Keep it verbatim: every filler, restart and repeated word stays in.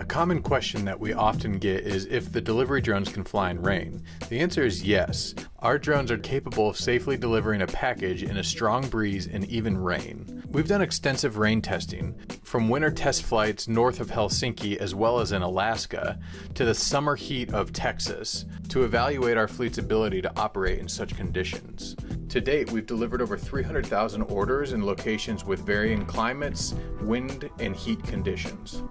A common question that we often get is if the delivery drones can fly in rain. The answer is yes. Our drones are capable of safely delivering a package in a strong breeze and even rain. We've done extensive rain testing, from winter test flights north of Helsinki as well as in Alaska, to the summer heat of Texas, to evaluate our fleet's ability to operate in such conditions. To date, we've delivered over three hundred thousand orders in locations with varying climates, wind, and heat conditions.